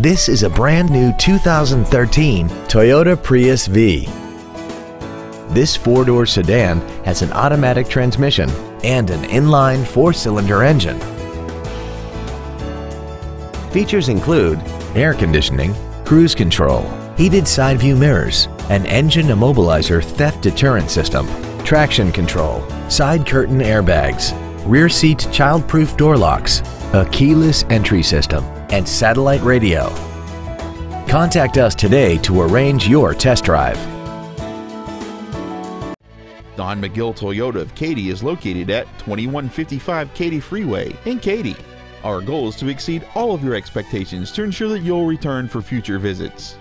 This is a brand new 2013 Toyota Prius V. This four-door sedan has an automatic transmission and an inline four-cylinder engine. Features include air conditioning, cruise control, heated side view mirrors, an engine immobilizer theft deterrent system, traction control, side curtain airbags, rear seat child-proof door locks, a keyless entry system, and satellite radio. Contact us today to arrange your test drive. Don McGill Toyota of Katy is located at 2155 Katy Freeway in Katy. Our goal is to exceed all of your expectations to ensure that you'll return for future visits.